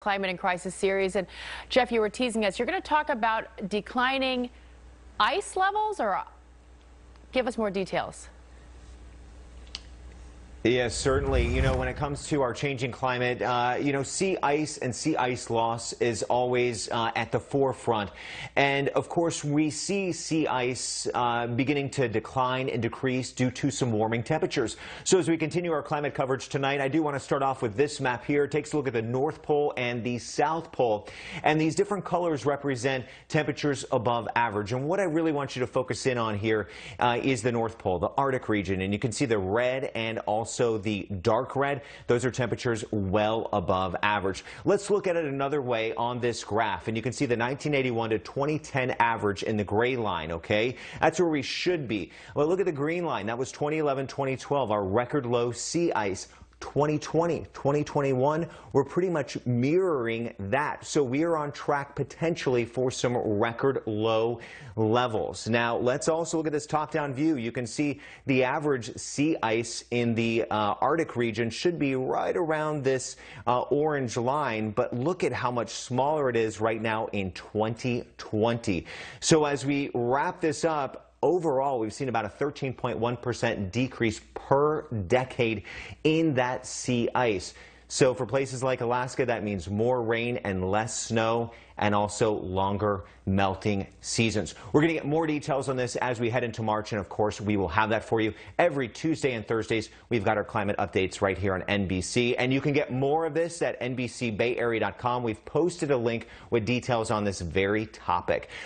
Climate and Crisis Series. And Jeff, you were teasing us. You're going to talk about declining ice levels, or give us more details. Yes, certainly. You know, when it comes to our changing climate, sea ice and sea ice loss is always at the forefront. And of course, we see sea ice beginning to decline and decrease due to some warming temperatures. So as we continue our climate coverage tonight, I do want to start off with this map here. It takes a look at the North Pole and the South Pole. And these different colors represent temperatures above average. And what I really want you to focus in on here is the North Pole, the Arctic region. And you can see the red and also the dark red. Those are temperatures well above average. Let's look at it another way on this graph, and you can see the 1981 to 2010 average in the gray line. Okay, that's where we should be. Well, look at the green line. That was 2011, 2012, our record low sea ice. 2020, 2021, we're pretty much mirroring that. So we are on track potentially for some record low levels. Now, let's also look at this top-down view. You can see the average sea ice in the Arctic region should be right around this orange line, but look at how much smaller it is right now in 2020. So as we wrap this up, overall, we've seen about a 13.1% decrease per decade in that sea ice. So for places like Alaska, that means more rain and less snow, and also longer melting seasons. We're going to get more details on this as we head into March, and of course, we will have that for you every Tuesday and Thursdays. We've got our climate updates right here on NBC, and you can get more of this at NBCBayArea.com. We've posted a link with details on this very topic.